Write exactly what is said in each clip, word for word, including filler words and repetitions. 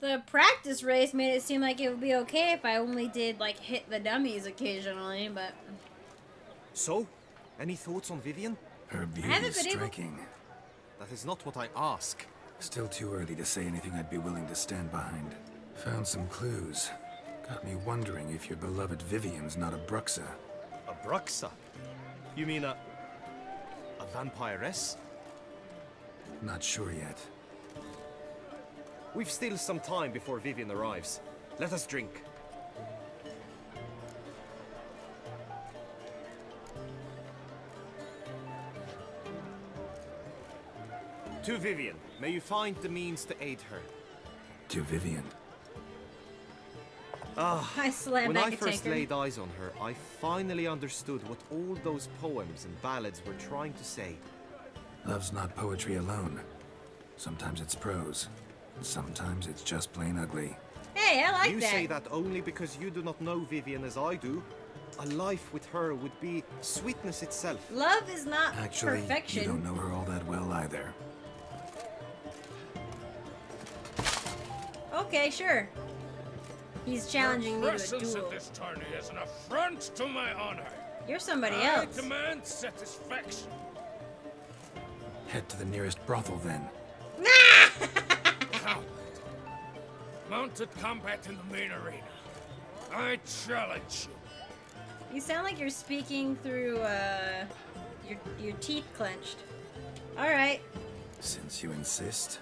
The practice race made it seem like it would be okay if I only did, like, hit the dummies occasionally, but... So, any thoughts on Vivian? Her beauty is striking. Able... That is not what I ask. Still too early to say anything I'd be willing to stand behind. Found some clues. Got me wondering if your beloved Vivian's not a Bruxa. A Bruxa? You mean a... a vampiress? Not sure yet. We've still some time before Vivian arrives. Let us drink. To Vivian, may you find the means to aid her. To Vivian. Ah, I slammed when I first laid eyes on her, I finally understood what all those poems and ballads were trying to say. Love's not poetry alone. Sometimes it's prose. Sometimes it's just plain ugly. Hey, I like that. You say that only because you do not know Vivian as I do. A life with her would be sweetness itself. Love is not actually perfection. You don't know her all that well either. Okay, sure. He's challenging me to a duel. At this tourney is an affront to my honor. You're somebody I else. I demand satisfaction. Head to the nearest brothel then. Mounted combat in the main arena. I challenge you. You sound like you're speaking through uh, your your teeth clenched. All right. Since you insist,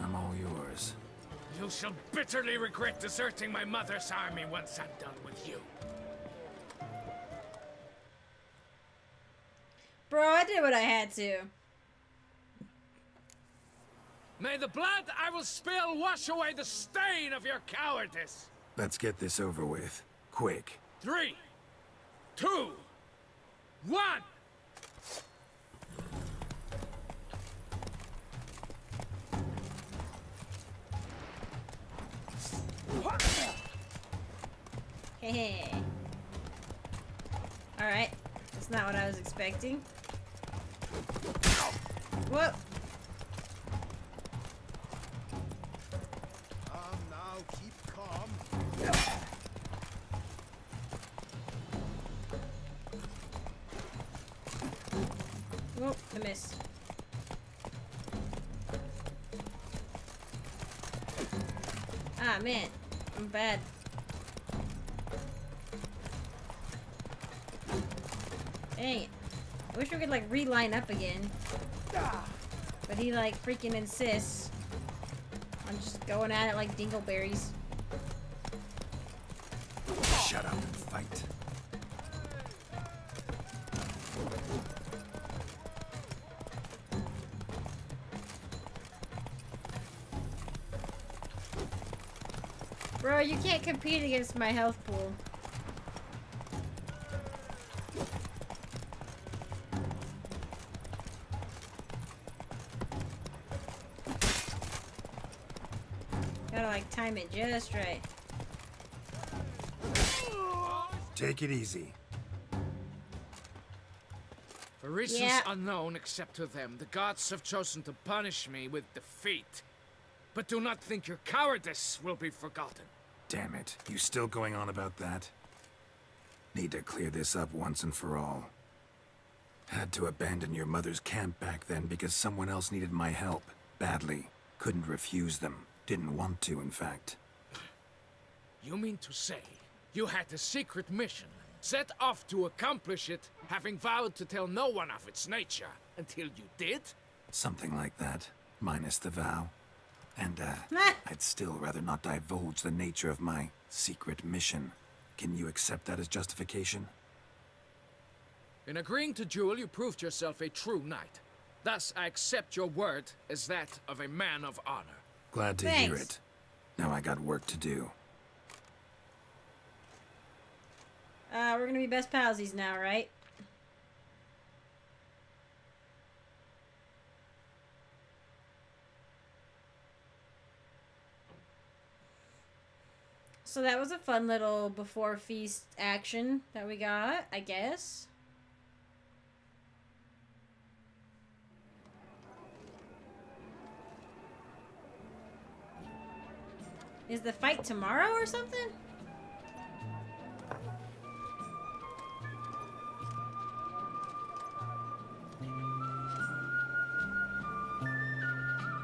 I'm all yours. You shall bitterly regret deserting my mother's army once I'm done with you. Bro, I did what I had to. May the blood I will spill wash away the stain of your cowardice! Let's get this over with. Quick. Three, two, one! Hey. Alright. That's not what I was expecting. Whoa! Oh, I missed. Ah, man. I'm bad. Dang it. I wish we could, like, reline up again. But he, like, freaking insists. I'm just going at it like dingleberries. Shut up and fight. Bro, you can't compete against my health pool. Gotta like time it just right. Take it easy. For reasons yeah. unknown except to them, the gods have chosen to punish me with defeat. But do not think your cowardice will be forgotten. Damn it. You still going on about that? Need to clear this up once and for all. Had to abandon your mother's camp back then because someone else needed my help. Badly. Couldn't refuse them. Didn't want to, in fact. You mean to say you had a secret mission, set off to accomplish it, having vowed to tell no one of its nature until you did? Something like that, minus the vow. And, uh, I'd still rather not divulge the nature of my secret mission. Can you accept that as justification? In agreeing to duel, you proved yourself a true knight. Thus, I accept your word as that of a man of honor. Glad to Thanks. hear it. Now I got work to do. Uh, we're gonna be best palsies now, right? So that was a fun little before feast action that we got, I guess. Is the fight tomorrow or something?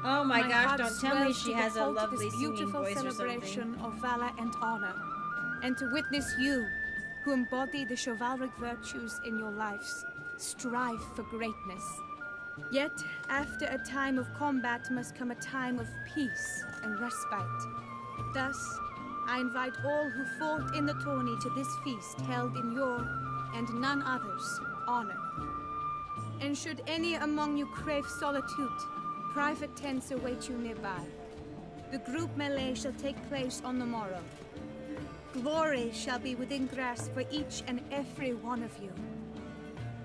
Oh my, my gosh, don't tell me she has a lovely singing voice or something. Of valor and honor, and to witness you, who embody the chivalric virtues in your lives, strive for greatness. Yet, after a time of combat must come a time of peace and respite. Thus, I invite all who fought in the tourney to this feast held in your, and none other's, honor. And should any among you crave solitude, private tents await you nearby. The group melee shall take place on the morrow. Glory shall be within grasp for each and every one of you.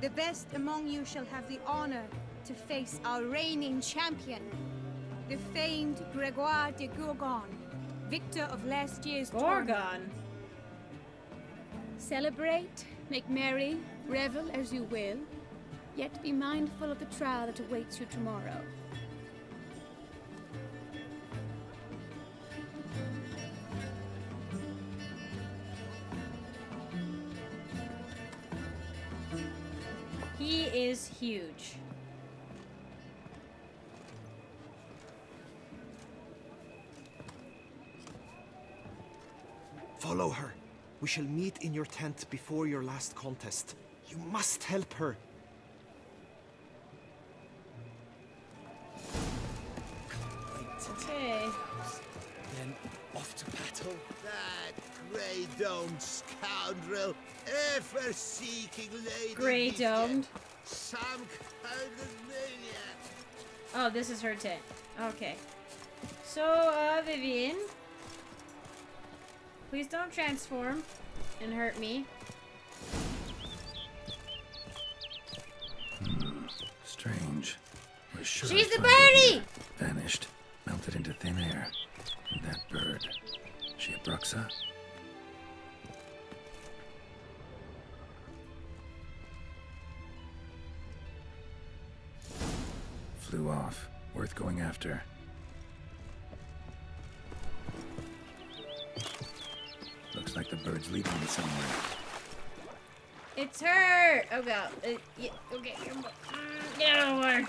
The best among you shall have the honor to face our reigning champion, the famed Gregoire de Gorgon, victor of last year's Gorgon tournament. Celebrate, make merry, revel as you will, yet be mindful of the trial that awaits you tomorrow. He is huge. Follow her. We shall meet in your tent before your last contest. You must help her. Okay. Then off to battle. That grey-domed scoundrel, ever-seeking lady. Grey-domed. Some kind of maniac. Oh, this is her tent. Okay. So, uh, Vivian, please don't transform and hurt me. Hmm. Strange. We're sure she's the birdie. Vanished, melted into thin air. And that bird. She a Bruxa? Flew off. Worth going after. Looks like the bird's leading me somewhere. It's her! Oh god. Uh, yeah. Okay, here. Get out of the water.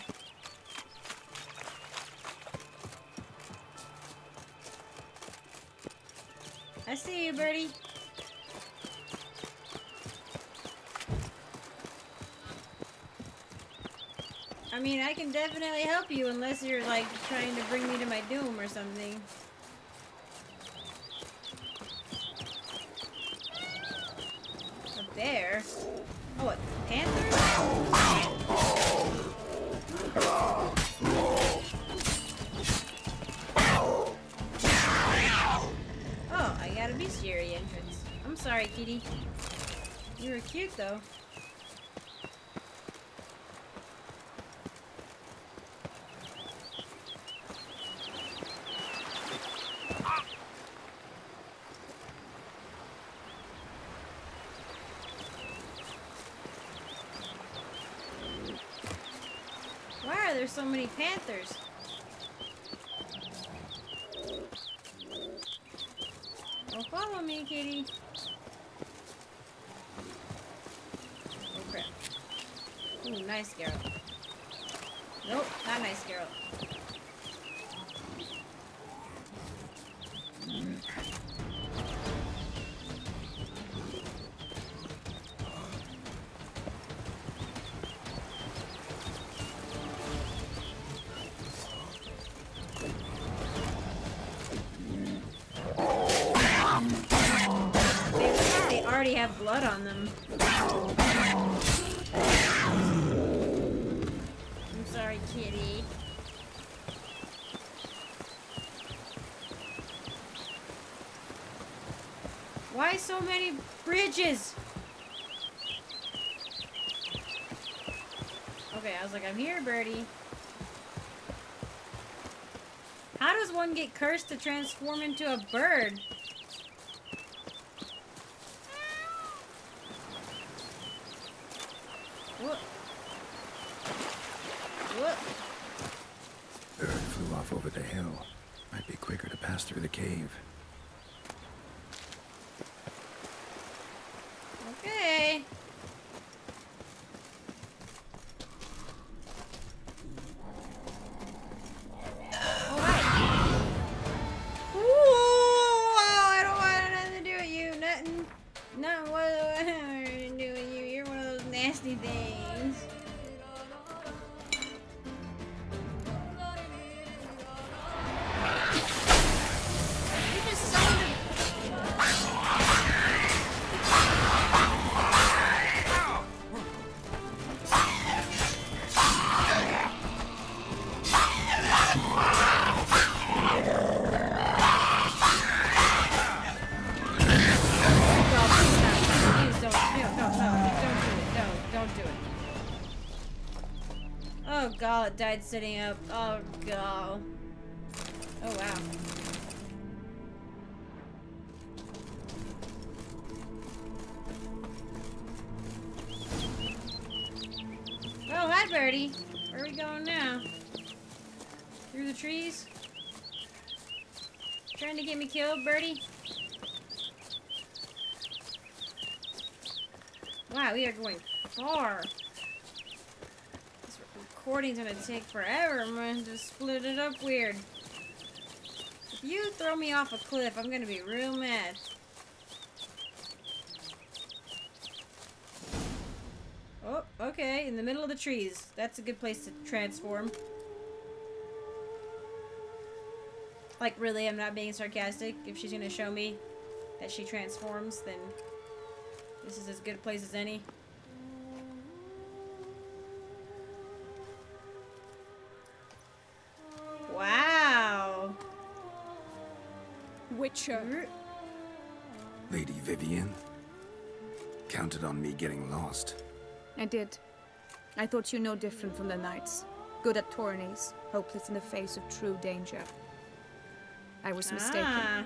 I see you, birdie. I mean, I can definitely help you unless you're, like, trying to bring me to my doom or something. A bear? Oh, a panther? Gotta be scary entrance. I'm sorry, kitty. You were cute though. Why are there so many panthers? Follow me, kitty. Oh crap. Ooh, nice, Geralt. Nope, not nice, Geralt. Have blood on them. I'm sorry, kitty. Why so many bridges? Okay, I was like, I'm here, birdie. How does one get cursed to transform into a bird? Over the hill. Might be quicker to pass through the cave. Okay. All right. Ooh, wow, I don't want nothing to do with you. Nothing. Not what I want to do with you. You're one of those nasty things. God, died sitting up. Oh god. Oh wow. Oh hi, birdie. Where are we going now? Through the trees? Trying to get me killed, birdie? Wow, we are going far. Recording's gonna take forever. I'm gonna just split it up weird. If you throw me off a cliff, I'm gonna be real mad. Oh, okay, in the middle of the trees. That's a good place to transform. Like, really, I'm not being sarcastic. If she's gonna show me that she transforms, then this is as good a place as any. Witcher. Lady Vivian? Counted on me getting lost. I did. I thought you no different from the knights. Good at tourneys, hopeless in the face of true danger. I was mistaken. Ah.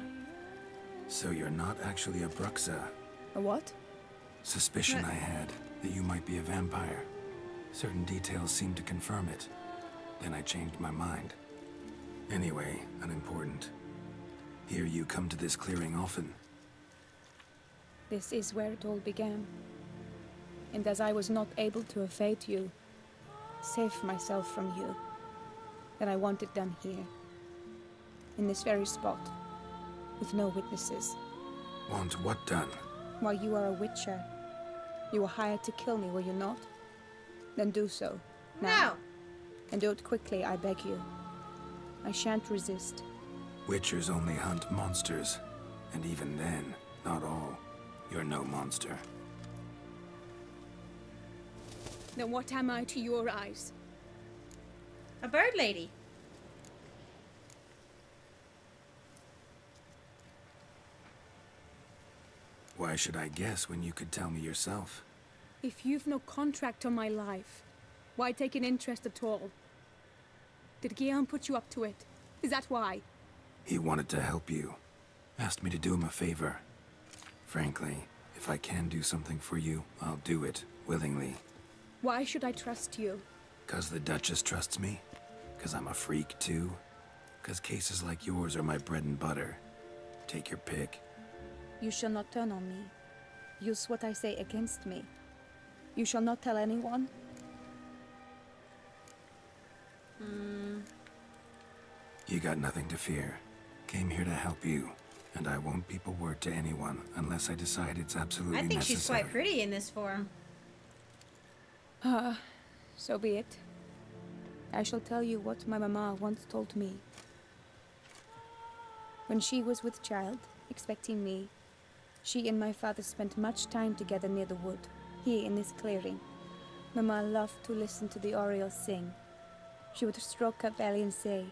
So you're not actually a Bruxa? A what? Suspicion what? I had that you might be a vampire. Certain details seemed to confirm it. Then I changed my mind. Anyway, unimportant. Here you come to this clearing often. This is where it all began. And as I was not able to evade you, save myself from you, then I want it done here. In this very spot. With no witnesses. Want what done? While you are a witcher. You were hired to kill me, were you not? Then do so. Now. No! And do it quickly, I beg you. I shan't resist. Witchers only hunt monsters, and even then, not all. You're no monster. Then what am I to your eyes? A bird lady. Why should I guess when you could tell me yourself? If you've no contract on my life, why take an interest at all? Did Guillaume put you up to it? Is that why? He wanted to help you. Asked me to do him a favor. Frankly, if I can do something for you, I'll do it, willingly. Why should I trust you? 'Cause the Duchess trusts me. 'Cause I'm a freak, too. 'Cause cases like yours are my bread and butter. Take your pick. You shall not turn on me. Use what I say against me. You shall not tell anyone. Hmm. You got nothing to fear. Came here to help you, and I won't peep a word to anyone unless I decide it's absolutely necessary. I think necessary. She's quite pretty in this form. Ah, uh, so be it. I shall tell you what my mama once told me. When she was with child, expecting me, she and my father spent much time together near the wood, here in this clearing. Mama loved to listen to the Oriole sing. She would stroke her belly and say,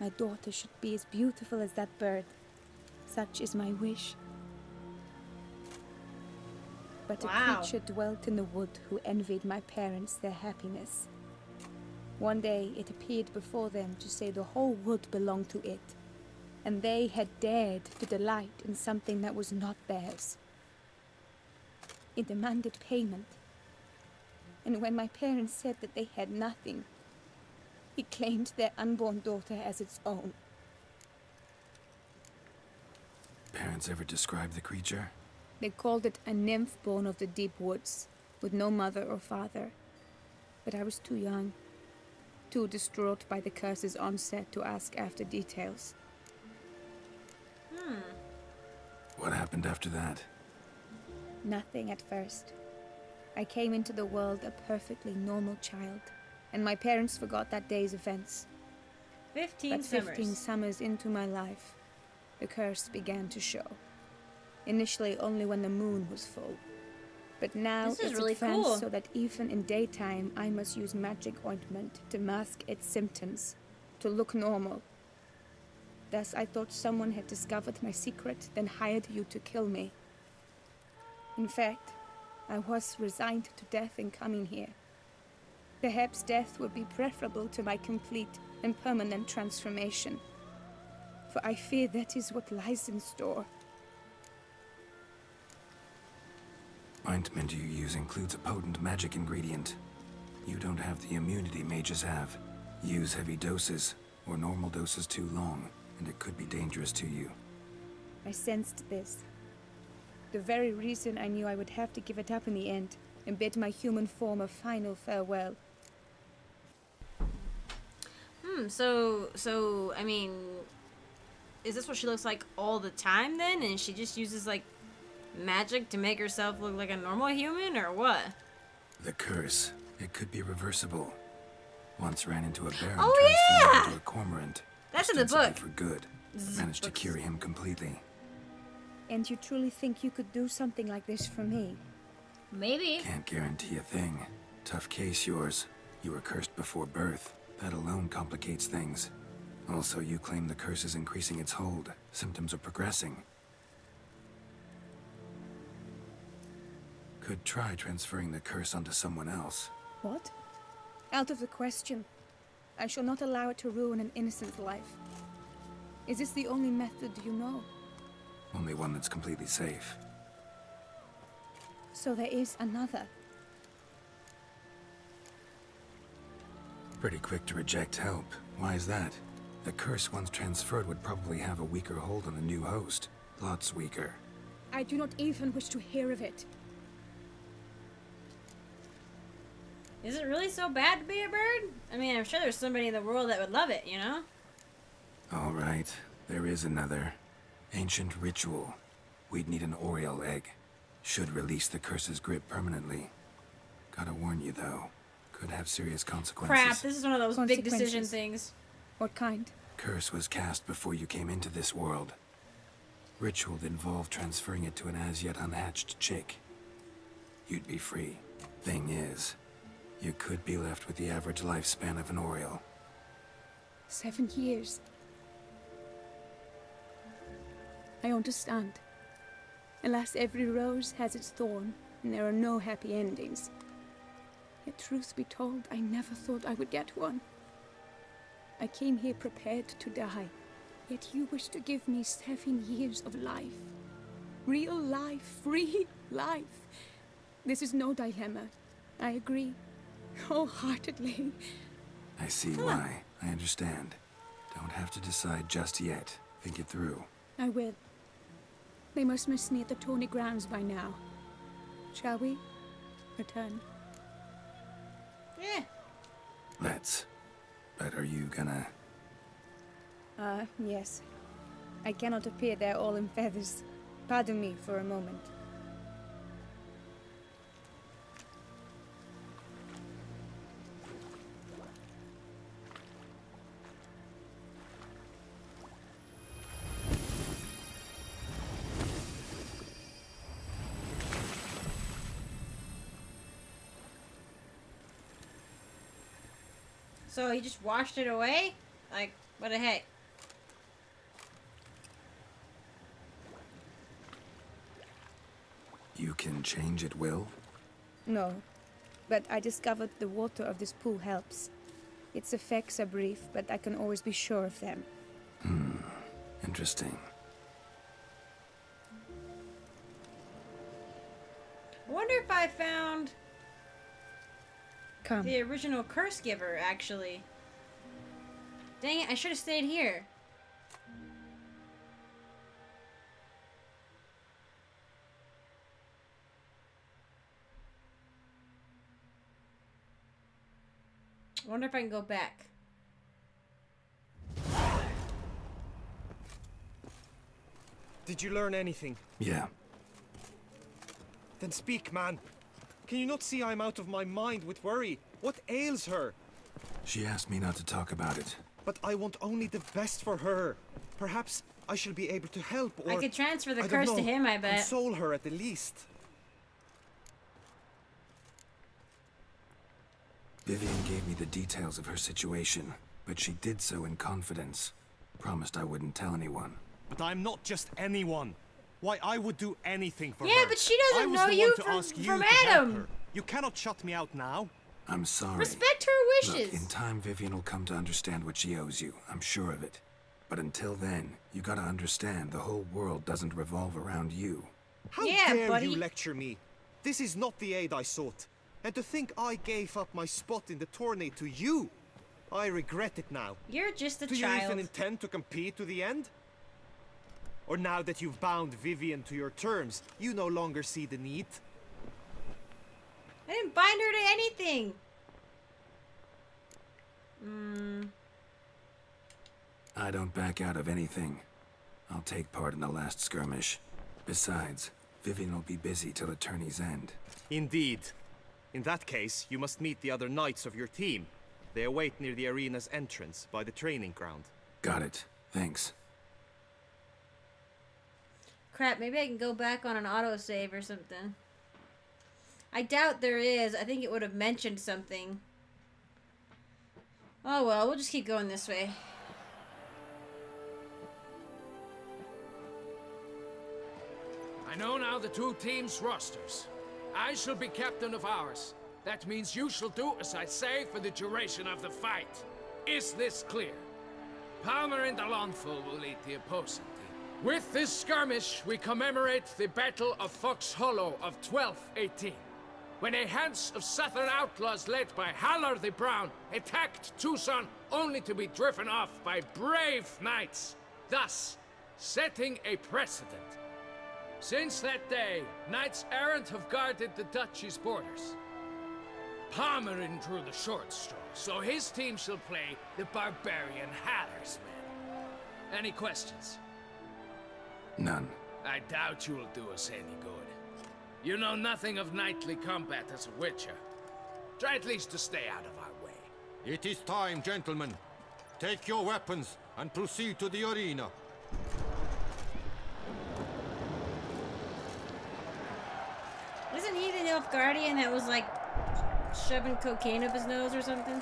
"My daughter should be as beautiful as that bird. Such is my wish." But wow. A creature dwelt in the wood who envied my parents their happiness. One day it appeared before them to say the whole wood belonged to it, and they had dared to delight in something that was not theirs. It demanded payment, and when my parents said that they had nothing, it claimed their unborn daughter as its own. Parents ever described the creature? They called it a nymph born of the deep woods, with no mother or father. But I was too young, too distraught by the curse's onset to ask after details. Hmm. What happened after that? Nothing at first. I came into the world a perfectly normal child, and my parents forgot that day's events. Fifteen summers. But fifteen summers into my life, the curse began to show. Initially only when the moon was full. But now it's really advanced cool. So that even in daytime I must use magic ointment to mask its symptoms, to look normal. Thus I thought someone had discovered my secret, then hired you to kill me. In fact, I was resigned to death in coming here. Perhaps death would be preferable to my complete and permanent transformation. For I fear that is what lies in store. Ointment you use includes a potent magic ingredient. You don't have the immunity mages have. Use heavy doses, or normal doses too long, and it could be dangerous to you. I sensed this. The very reason I knew I would have to give it up in the end, and bid my human form a final farewell. Hmm, so, so, I mean, is this what she looks like all the time then? And she just uses, like, magic to make herself look like a normal human, or what? The curse. It could be reversible. Once ran into a baron, oh, yeah! Into a cormorant. That's in the book. For good. Managed to cure him completely. And you truly think you could do something like this for me? Maybe. Can't guarantee a thing. Tough case, yours. You were cursed before birth. That alone complicates things. Also, you claim the curse is increasing its hold. Symptoms are progressing. Could try transferring the curse onto someone else. What? Out of the question. I shall not allow it to ruin an innocent life. Is this the only method you know? Only one that's completely safe. So there is another. Pretty quick to reject help. Why is that? The curse once transferred would probably have a weaker hold on the new host. Lots weaker. I do not even wish to hear of it. Is it really so bad to be a bird? I mean, I'm sure there's somebody in the world that would love it, you know? All right. There is another. Ancient ritual. We'd need an Oriole egg. Should release the curse's grip permanently. Gotta warn you, though. Could have serious consequences. Crap, this is one of those big decision things. What kind? Curse was cast before you came into this world. Ritual involved transferring it to an as-yet unhatched chick. You'd be free. Thing is, you could be left with the average lifespan of an Oriole. Seven years. I understand. Alas, every rose has its thorn, and there are no happy endings. Yet truth be told, I never thought I would get one. I came here prepared to die, yet you wish to give me seven years of life. Real life, free life. This is no dilemma. I agree. Wholeheartedly. I see why. I understand. Don't have to decide just yet. Think it through. I will. They must miss me at the Tawny Grounds by now. Shall we? Return. Yeah. Let's. But are you gonna... Uh, yes. I cannot appear there all in feathers. Pardon me for a moment. So he just washed it away? Like, what the heck? You can change at will? No. But I discovered the water of this pool helps. Its effects are brief, but I can always be sure of them. Hmm. Interesting. I wonder if I found... Come. The original curse giver, actually. Dang it, I should have stayed here. I wonder if I can go back. Did you learn anything? Yeah. Then speak, man. Can you not see I'm out of my mind with worry? What ails her? She asked me not to talk about it. But I want only the best for her. Perhaps I shall be able to help, or... I could transfer the curse to him, I bet. Console her at the least. Vivian gave me the details of her situation, but she did so in confidence. Promised I wouldn't tell anyone. But I'm not just anyone. Why, I would do anything for yeah, her. Yeah, but she doesn't know you from, from you Adam. You cannot shut me out now. I'm sorry. Respect her wishes. Look, in time, Vivian will come to understand what she owes you. I'm sure of it. But until then, you gotta understand the whole world doesn't revolve around you. How yeah, dare buddy. you lecture me? This is not the aid I sought. And to think I gave up my spot in the tourney to you. I regret it now. You're just a do child. Do you even intend to compete to the end? Or now that you've bound Vivian to your terms, you no longer see the need. I didn't bind her to anything. Mm. I don't back out of anything. I'll take part in the last skirmish. Besides, Vivian will be busy till the tourney's end. Indeed. In that case, you must meet the other knights of your team. They await near the arena's entrance by the training ground. Got it. Thanks. Crap, maybe I can go back on an autosave or something. I doubt there is. I think it would have mentioned something. Oh well, we'll just keep going this way. I know now the two teams' rosters. I shall be captain of ours. That means you shall do as I say for the duration of the fight. Is this clear? Palmerin de Launfal will lead the opposing. With this skirmish, we commemorate the Battle of Fox Hollow of twelve eighteen, when a hands of southern outlaws led by Hallor the Brown attacked Tucson only to be driven off by brave knights, thus setting a precedent. Since that day, knights-errant have guarded the duchy's borders. Palmerin drew the short straw, so his team shall play the barbarian Haller's men. Any questions? None. I doubt you will do us any good. You know nothing of knightly combat as a witcher. Try at least to stay out of our way. It is time, gentlemen. Take your weapons and proceed to the arena. Isn't he the elf guardian that was like shoving cocaine up his nose or something?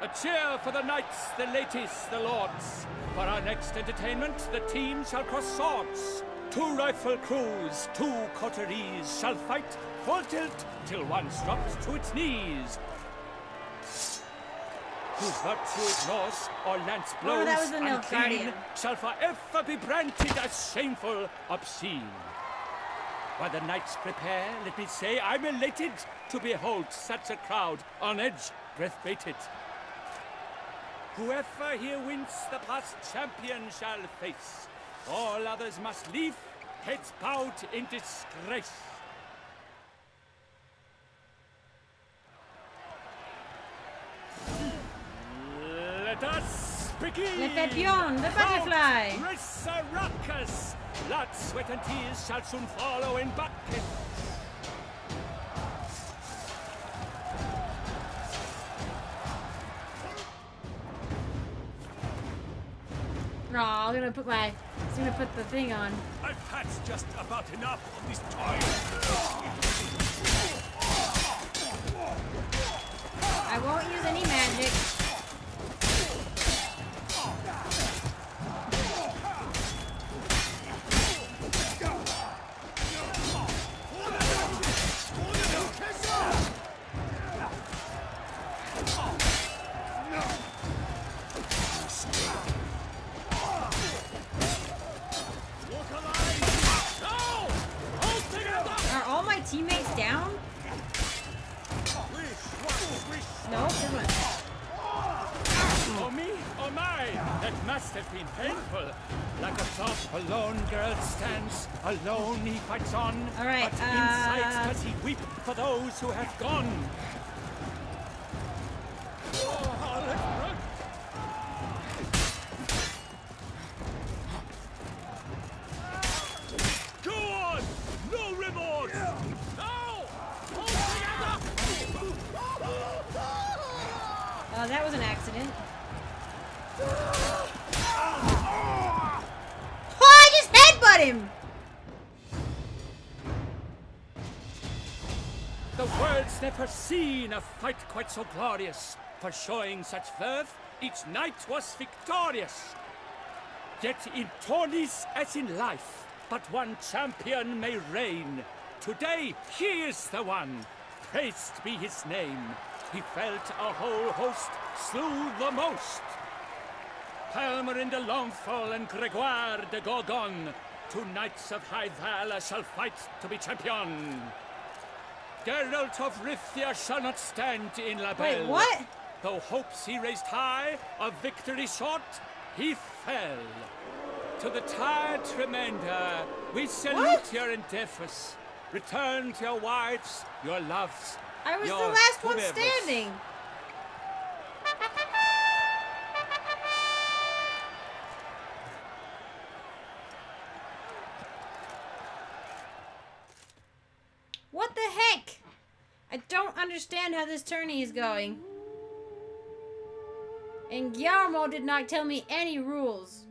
A cheer for the knights, the ladies, the lords. For our next entertainment, the team shall cross swords. Two rifle crews, two coteries shall fight full tilt till one drops to its knees. Whose virtue ignores or lance blows oh, unclean shall forever be branded as shameful, obscene. While the knights prepare, let me say I'm elated to behold such a crowd on edge, breath bated. Whoever here wins, the past champion shall face. All others must leave, heads bowed in disgrace. Let us begin! Le Papillon, the butterfly! Race a ruckus! Blood, sweat and tears shall soon follow in buckets. Aw, I'm gonna put my, I'm gonna put the thing on. I've had just about enough of this toy. I won't use any magic. Alone he fights on, all right, but uh... inside does he weep for those who have gone. never seen a fight quite so glorious. For showing such verve, each knight was victorious. Yet in tourneys as in life, but one champion may reign. Today, he is the one. Praised be his name. He felt a whole host, slew the most. Palmerin de Launfal and Gregoire de Gorgon, two knights of high valor shall fight to be champion. Geralt of Rithia shall not stand in La Belle. Wait, what? Though hopes he raised high, of victory short, he fell. To the tired remainder, we salute what? your endeavors. Return to your wives, your loves. I was the last one standing. What the heck? I don't understand how this tourney is going. And Guillermo did not tell me any rules.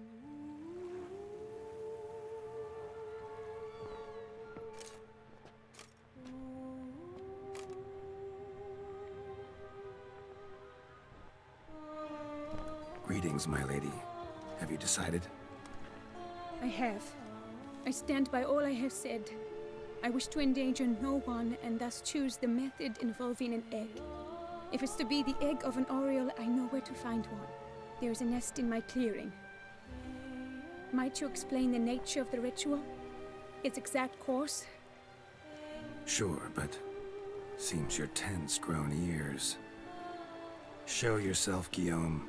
Greetings, my lady. Have you decided? I have. I stand by all I have said. I wish to endanger no one and thus choose the method involving an egg. If it's to be the egg of an oriole, I know where to find one. There is a nest in my clearing. Might you explain the nature of the ritual? Its exact course? Sure, but seems your tense grown ears. Show yourself, Guillaume.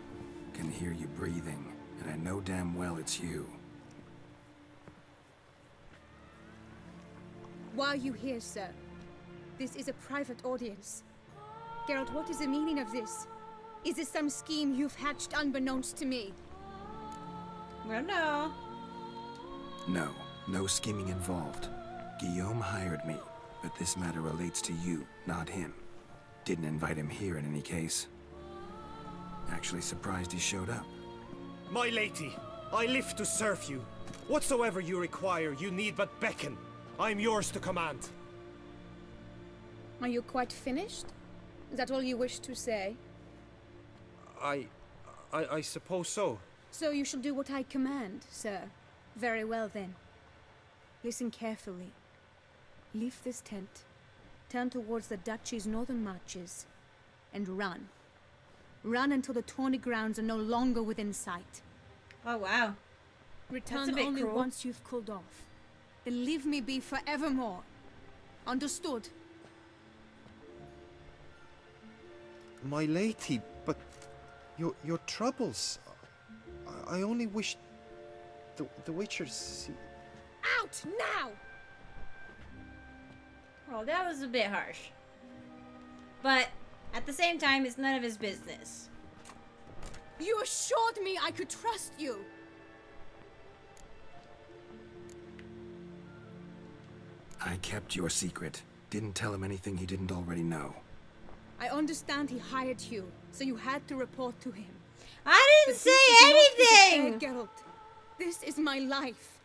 Can hear you breathing, and I know damn well it's you. Why are you here, sir? This is a private audience. Geralt, what is the meaning of this? Is this some scheme you've hatched unbeknownst to me? Well, no. No, no scheming involved. Guillaume hired me, but this matter relates to you, not him. Didn't invite him here in any case. Actually surprised he showed up. My lady, I live to serve you. Whatsoever you require, you need but beckon. I'm yours to command. Are you quite finished? Is that all you wish to say? I... I, I suppose so. So you shall do what I command, sir. Very well then. Listen carefully. Leave this tent. Turn towards the duchy's northern marches. And run. Run until the tawny grounds are no longer within sight. Oh, wow. Return only cruel. once you've cooled off. Then leave me be forevermore. Understood? My lady, but your, your troubles... I, I only wish... The, the witchers... Out now! Well, that was a bit harsh. But... at the same time, it's none of his business. You assured me I could trust you! I kept your secret. Didn't tell him anything he didn't already know. I understand he hired you, so you had to report to him. I didn't say anything! Geralt, this is my life.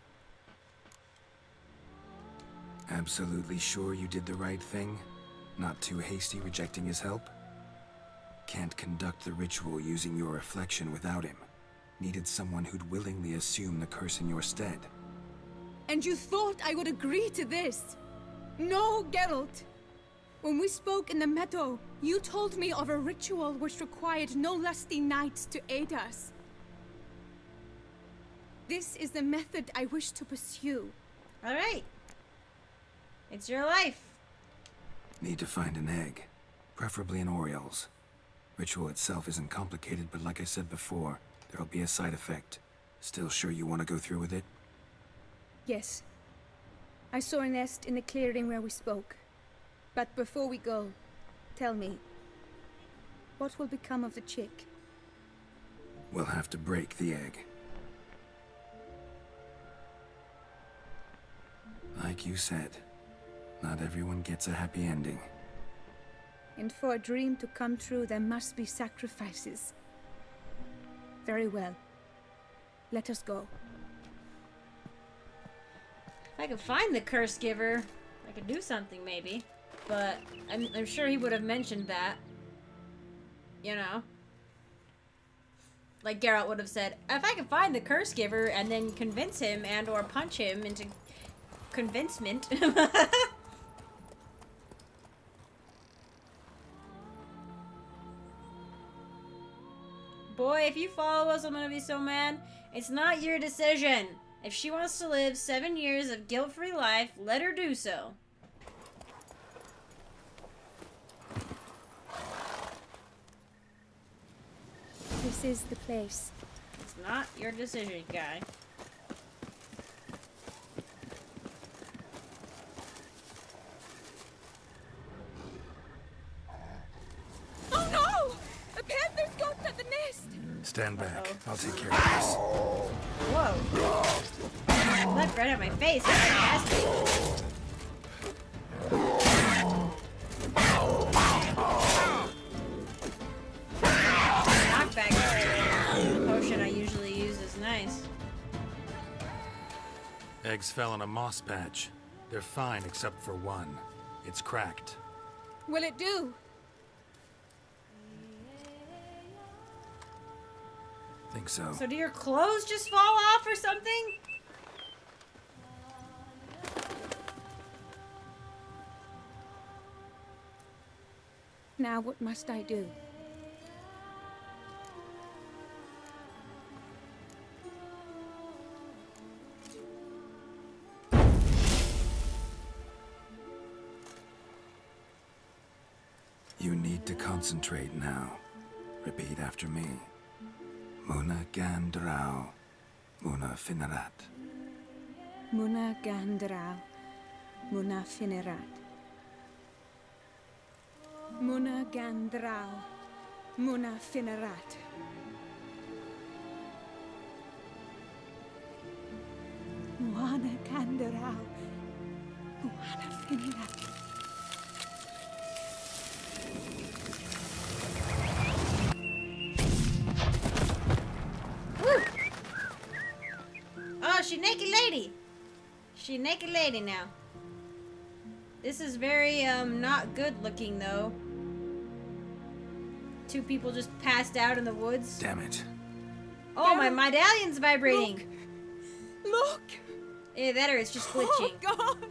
Absolutely sure you did the right thing? Not too hasty rejecting his help? Can't conduct the ritual using your reflection without him. Needed someone who'd willingly assume the curse in your stead. And you thought I would agree to this? No, Geralt! When we spoke in the meadow, you told me of a ritual which required no lusty knights to aid us. This is the method I wish to pursue. Alright. It's your life. Need to find an egg. Preferably an oriole's. Ritual itself isn't complicated, but like I said before, there'll be a side effect. Still sure you want to go through with it? Yes. I saw a nest in the clearing where we spoke. But before we go, tell me, what will become of the chick? We'll have to break the egg. Like you said, not everyone gets a happy ending. And for a dream to come true, there must be sacrifices. Very well. Let us go. If I could find the curse giver, I could do something, maybe. but I'm, I'm sure he would have mentioned that. You know? Like Geralt would have said, if I could find the curse giver and then convince him and or punch him into convincement. Boy, if you follow us, I'm gonna be so mad. It's not your decision. If she wants to live seven years of guilt-free life, let her do so. This is the place. It's not your decision, guy. Oh no! A panther's gotten at the nest! Stand back. Uh-oh. I'll take care of this. Whoa. Left right at my face. That's nasty. Eggs fell in a moss patch. They're fine except for one. It's cracked. Will it do? Think so. So do your clothes just fall off or something? Now what must I do? You need to concentrate now. Repeat after me. Muna gandrau. Muna finerat. Muna gandrau. Muna finerat. Muna gandrau. Muna finerat. Muna gandrau. Muna finerat. She's naked lady. She's naked lady now. This is very um not good looking though. Two people just passed out in the woods. Damn it. Oh Damn my it. medallion's vibrating. Look. Look. Yeah, that or it's just glitching. Oh gods.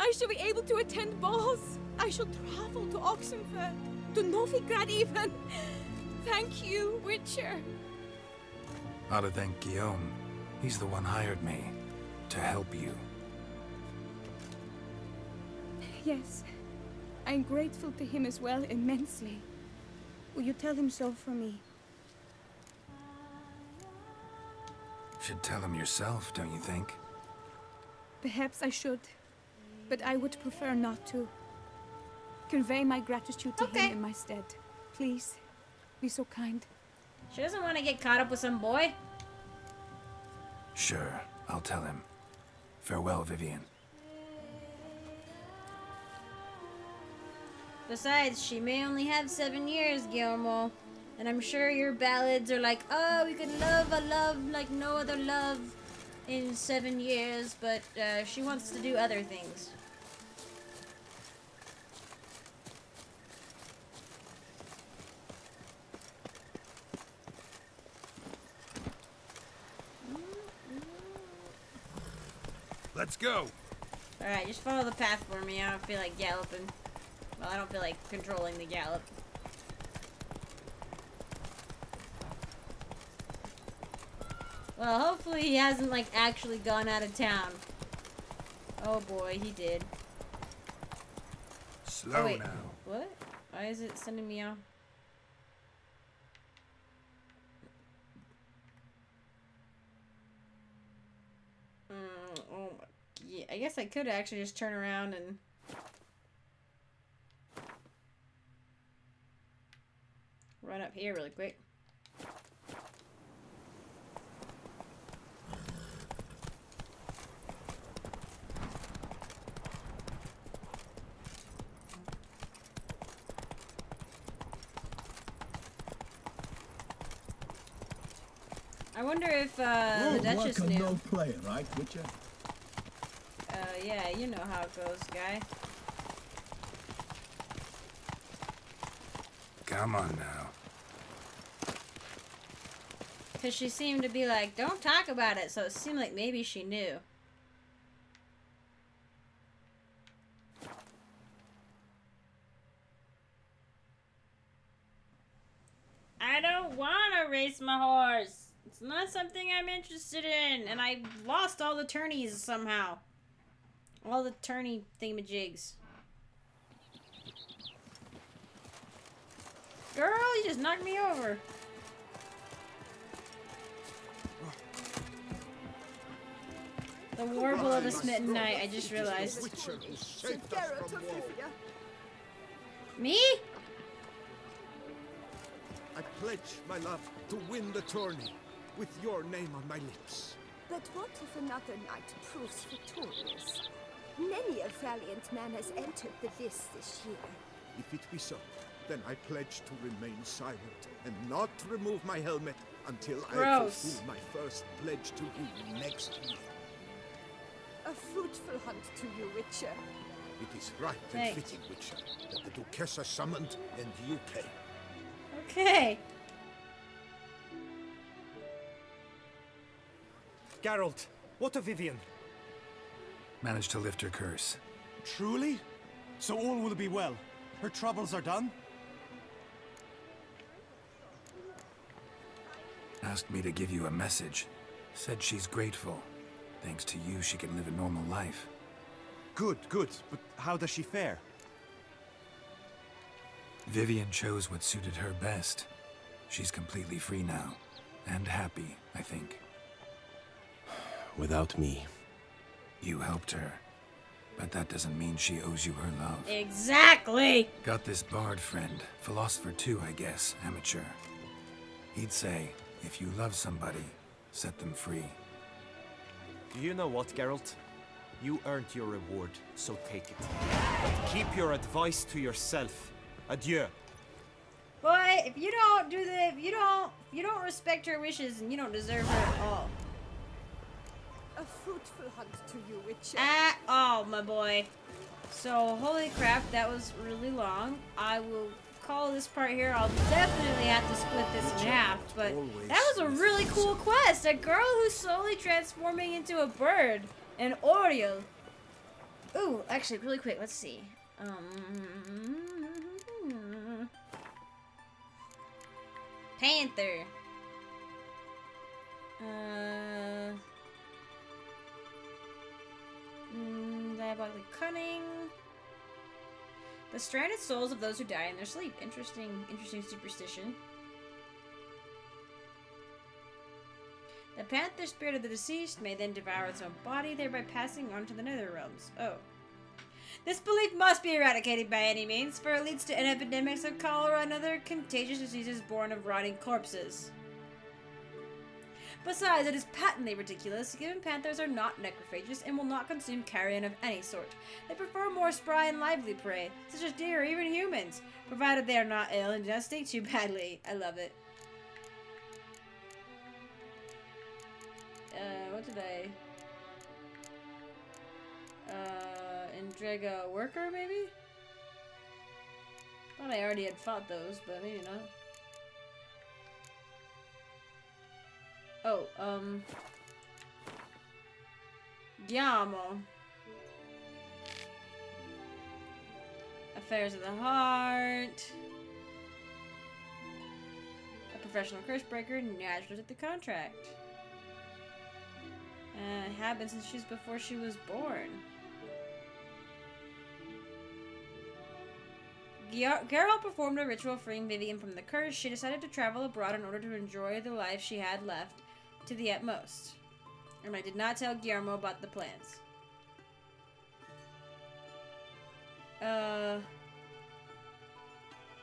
I shall be able to attend balls. I shall travel to Oxenford, to Novi Grad even. Thank you, Witcher. Ought to thank Guillaume. He's the one hired me to help you. Yes, I'm grateful to him as well, immensely. Will you tell him so for me? Should tell him yourself, don't you think? Perhaps I should, but I would prefer not to. Convey my gratitude to okay. him in my stead. Please, be so kind. She doesn't want to get caught up with some boy. Sure, I'll tell him. Farewell, Vivian. Besides, she may only have seven years, Guillermo. And I'm sure your ballads are like, oh, we can love a love like no other love in seven years, but uh, she wants to do other things. Let's go. All right, just follow the path for me. I don't feel like galloping. Well, I don't feel like controlling the gallop. Well, hopefully he hasn't like actually gone out of town. Oh boy, he did. Slow oh, wait. now. What? Why is it sending me off? I guess I could actually just turn around and... run up here really quick. I wonder if uh, the Duchess knew. No player, right, Witcher? Yeah, you know how it goes, guy. Come on now. Because she seemed to be like, don't talk about it, so it seemed like maybe she knew. I don't want to race my horse. It's not something I'm interested in. And I lost all the tourneys somehow. All the tourney thingamajigs. Girl, you just knocked me over. The warble of the smitten knight, I just realized. Me? I pledge my love to win the tourney with your name on my lips. But what if another knight proves victorious? Many a valiant man has entered the list this year. If it be so, then I pledge to remain silent and not remove my helmet until Gross. I fulfill my first pledge to you next year. A fruitful hunt to you, Witcher. It is right Thanks. and fitting, Witcher, that the Duchessa summoned and you came. Okay. Geralt, what of Vivian? Managed to lift her curse. Truly? So all will be well. Her troubles are done? Asked me to give you a message. Said she's grateful. Thanks to you, she can live a normal life. Good, good. But how does she fare? Vivian chose what suited her best. She's completely free now. And happy, I think. Without me. You helped her. But that doesn't mean she owes you her love. Exactly! Got this bard friend. Philosopher too, I guess. Amateur. He'd say, if you love somebody, set them free. Do you know what, Geralt? You earned your reward, so take it. But keep your advice to yourself. Adieu. Boy, if you don't do the, if you don't, if you don't respect her wishes, and you don't deserve her at all. A fruitful hunt to you, Witcher. At all, my boy. So, holy crap, that was really long. I will call this part here. I'll definitely have to split this in half, but that was a really cool quest. A girl who's slowly transforming into a bird. An Oriole. Ooh, actually, really quick, let's see. Um, Panther. Uh... Mm, diabolically cunning. The stranded souls of those who die in their sleep. Interesting, interesting superstition. The panther spirit of the deceased may then devour its own body, thereby passing on to the nether realms. Oh. This belief must be eradicated by any means, for it leads to an epidemics of cholera and other contagious diseases born of rotting corpses. Besides, it is patently ridiculous, given panthers are not necrophages and will not consume carrion of any sort. They prefer more spry and lively prey, such as deer or even humans, provided they are not ill and do not stink too badly. I love it. Uh, what did I... Uh, Indrega Worker, maybe? Thought I already had fought those, but maybe not. Oh, um... Guillaume. Affairs of the Heart. A professional curse breaker, naturally at the contract. Uh, happened since she's before she was born. Geralt performed a ritual freeing Vivian from the curse. She decided to travel abroad in order to enjoy the life she had left to the utmost. And I did not tell Guillermo about the plans. Uh.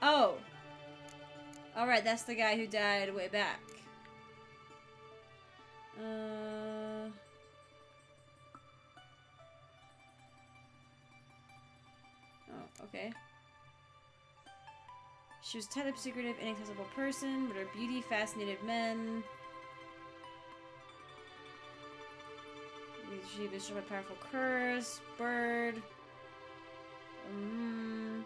Oh. Alright, that's the guy who died way back. Uh. Oh, okay. She was type of secretive, inaccessible person, but her beauty fascinated men. She was struck by a powerful curse. Bird. Mm.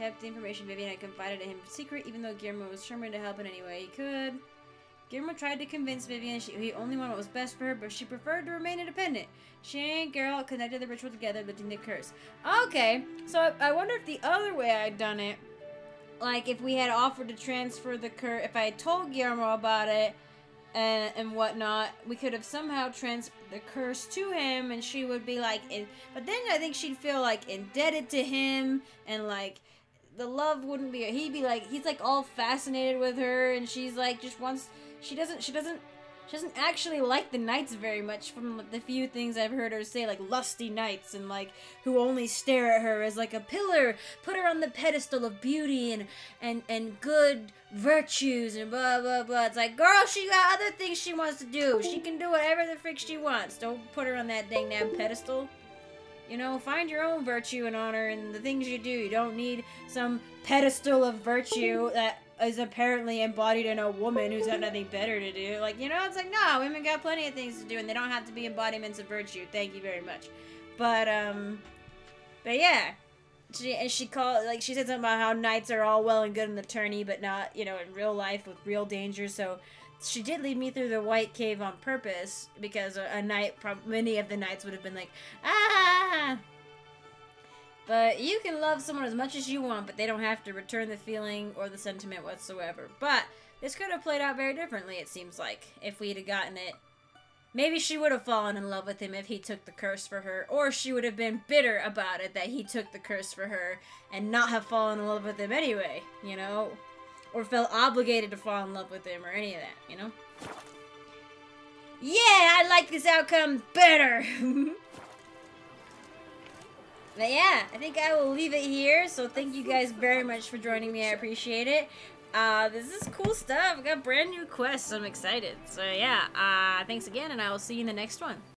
kept the information Vivian had confided to him secret, even though Guillermo was determined to help in any way he could. Guillermo tried to convince Vivian she, he only wanted what was best for her, but she preferred to remain independent. She and Geralt connected the ritual together, lifting the curse. Okay, so I, I wonder if the other way I'd done it, like if we had offered to transfer the curse, if I had told Guillermo about it and, and whatnot, we could have somehow transferred the curse to him, and she would be like, in, but then I think she'd feel like indebted to him, and like, the love wouldn't be, he'd be like, he's like all fascinated with her, and she's like, just wants, She doesn't, she doesn't, she doesn't actually like the knights very much from the few things I've heard her say, like lusty knights and like, who only stare at her as like a pillar, put her on the pedestal of beauty and, and, and good virtues and blah, blah, blah. It's like, girl, she got other things she wants to do. She can do whatever the freak she wants. Don't put her on that dang damn pedestal. You know, find your own virtue and honor and the things you do. You don't need some pedestal of virtue that is apparently embodied in a woman who's got nothing better to do. Like, you know, it's like, no, women got plenty of things to do, and they don't have to be embodiments of virtue. Thank you very much. But, um, but yeah. She, and she called, like, she said something about how knights are all well and good in the tourney, but not, you know, in real life with real danger. So she did lead me through the White Cave on purpose, because a, a knight, many of the knights would have been like, ah! But you can love someone as much as you want, but they don't have to return the feeling or the sentiment whatsoever. But this could have played out very differently, it seems like, if we'd have gotten it. Maybe she would have fallen in love with him if he took the curse for her, or she would have been bitter about it that he took the curse for her and not have fallen in love with him anyway, you know? Or felt obligated to fall in love with him or any of that, you know? Yeah, I like this outcome better! But yeah, I think I will leave it here. So thank you guys very much for joining me. I appreciate it. Uh, this is cool stuff. I got brand new quests. I'm excited. So yeah, uh, thanks again, and I will see you in the next one.